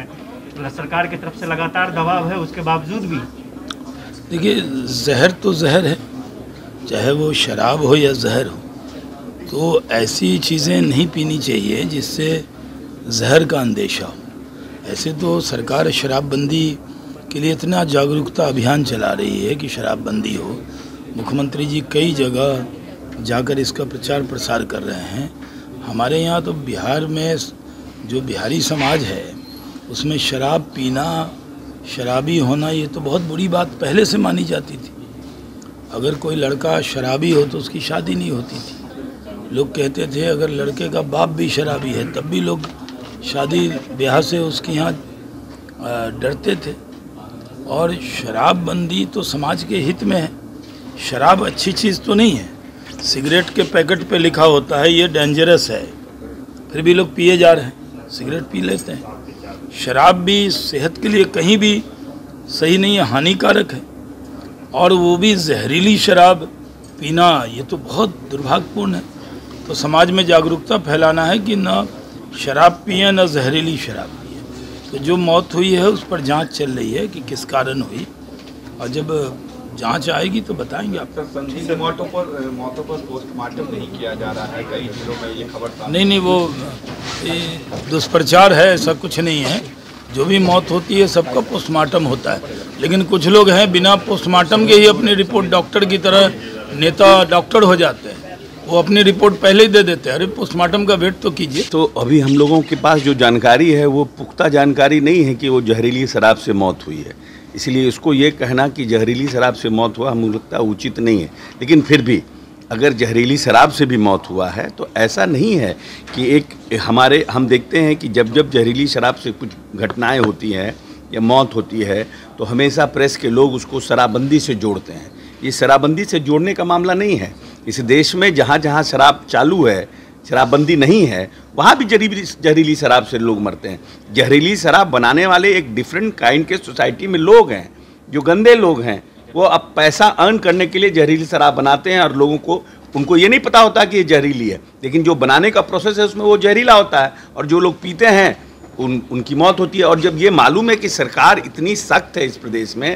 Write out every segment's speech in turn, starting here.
सरकार की तरफ से लगातार दबाव है, उसके बावजूद भी देखिए जहर तो जहर है, चाहे वो शराब हो या जहर हो, तो ऐसी चीज़ें नहीं पीनी चाहिए जिससे जहर का अंदेशा हो। ऐसे तो सरकार शराबबंदी के लिए इतना जागरूकता अभियान चला रही है कि शराबबंदी हो, मुख्यमंत्री जी कई जगह जाकर इसका प्रचार प्रसार कर रहे हैं। हमारे यहाँ तो बिहार में जो बिहारी समाज है उसमें शराब पीना, शराबी होना ये तो बहुत बुरी बात पहले से मानी जाती थी। अगर कोई लड़का शराबी हो तो उसकी शादी नहीं होती थी। लोग कहते थे अगर लड़के का बाप भी शराबी है तब भी लोग शादी ब्याह से उसके यहाँ डरते थे। और शराबबंदी तो समाज के हित में है। शराब अच्छी चीज़ तो नहीं है। सिगरेट के पैकेट पे लिखा होता है ये डेंजरस है, फिर भी लोग पिए जा रहे हैं, सिगरेट पी लेते हैं। शराब भी सेहत के लिए कहीं भी सही नहीं है, हानिकारक है। और वो भी जहरीली शराब पीना, ये तो बहुत दुर्भाग्यपूर्ण है। तो समाज में जागरूकता फैलाना है कि ना शराब पिए ना जहरीली शराब पिए। तो जो मौत हुई है उस पर जांच चल रही है कि किस कारण हुई, और जब जांच आएगी तो बताएंगे आप। सर मौतों पर पोस्टमार्टम नहीं किया जा रहा है कई जिलों में, ये खबर नहीं, वो दुष्प्रचार है, ऐसा कुछ नहीं है। जो भी मौत होती है सबका पोस्टमार्टम होता है, लेकिन कुछ लोग हैं बिना पोस्टमार्टम के ही अपनी रिपोर्ट, डॉक्टर की तरह नेता डॉक्टर हो जाते हैं, वो अपनी रिपोर्ट पहले ही दे देते हैं। अरे पोस्टमार्टम का वेट तो कीजिए। तो अभी हम लोगों के पास जो जानकारी है वो पुख्ता जानकारी नहीं है कि वो जहरीली शराब से मौत हुई है, इसलिए इसको ये कहना कि जहरीली शराब से मौत हुआ हमें लगता है उचित नहीं है। लेकिन फिर भी अगर जहरीली शराब से भी मौत हुआ है तो ऐसा नहीं है कि एक हमारे हम देखते हैं कि जब जब जहरीली शराब से कुछ घटनाएं होती हैं या मौत होती है तो हमेशा प्रेस के लोग उसको शराबबंदी से जोड़ते हैं। ये शराबबंदी से जोड़ने का मामला नहीं है। इस देश में जहाँ जहाँ शराब चालू है, शराबबंदी नहीं है, वहाँ भी जहरीली शराब से लोग मरते हैं। जहरीली शराब बनाने वाले एक डिफरेंट काइंड के सोसाइटी में लोग हैं, जो गंदे लोग हैं, वो अब पैसा अर्न करने के लिए जहरीली शराब बनाते हैं और लोगों को, उनको ये नहीं पता होता कि ये जहरीली है, लेकिन जो बनाने का प्रोसेस है उसमें वो जहरीला होता है और जो लोग पीते हैं उनकी मौत होती है। और जब ये मालूम है कि सरकार इतनी सख्त है इस प्रदेश में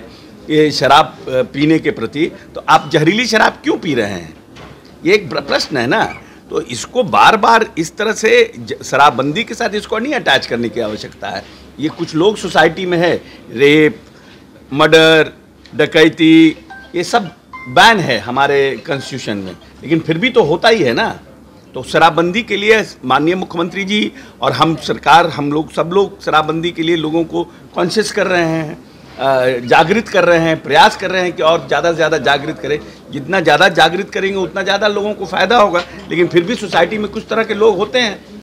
ये शराब पीने के प्रति, तो आप जहरीली शराब क्यों पी रहे हैं, ये एक प्रश्न है ना। तो इसको बार बार इस तरह से शराबबंदी के साथ इसको नहीं अटैच करने की आवश्यकता है। ये कुछ लोग सोसाइटी में है, रेप, मर्डर, डकैती, ये सब बैन है हमारे कॉन्स्टिट्यूशन में, लेकिन फिर भी तो होता ही है ना। तो शराबबंदी के लिए माननीय मुख्यमंत्री जी और हम सरकार, हम लोग सब लोग शराबबंदी के लिए लोगों को कॉन्शियस कर रहे हैं, जागृत कर रहे हैं, प्रयास कर रहे हैं कि और ज़्यादा से ज़्यादा जागृत करें। जितना ज़्यादा जागृत करेंगे उतना ज़्यादा लोगों को फ़ायदा होगा, लेकिन फिर भी सोसाइटी में कुछ तरह के लोग होते हैं।